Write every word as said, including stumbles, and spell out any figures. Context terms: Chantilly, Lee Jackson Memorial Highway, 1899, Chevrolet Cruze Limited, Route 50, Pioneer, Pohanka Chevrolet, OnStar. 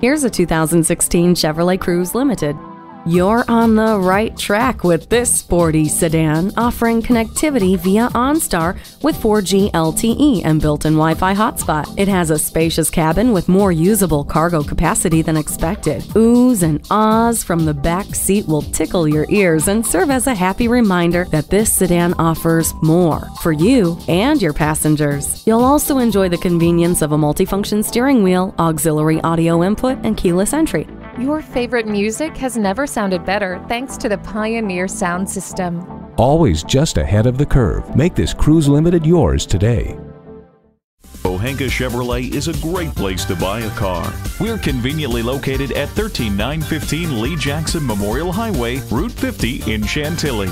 Here's a two thousand sixteen Chevrolet Cruze Limited. You're on the right track with this sporty sedan, offering connectivity via OnStar with four G L T E and built-in Wi-Fi hotspot. It has a spacious cabin with more usable cargo capacity than expected. Oohs and ahs from the back seat will tickle your ears and serve as a happy reminder that this sedan offers more for you and your passengers. You'll also enjoy the convenience of a multifunction steering wheel, auxiliary audio input, and keyless entry. Your favorite music has never sounded better thanks to the Pioneer sound system. Always just ahead of the curve. Make this Cruze Limited yours today. Pohanka Chevrolet is a great place to buy a car. We're conveniently located at one three nine one five Lee Jackson Memorial Highway, Route fifty in Chantilly.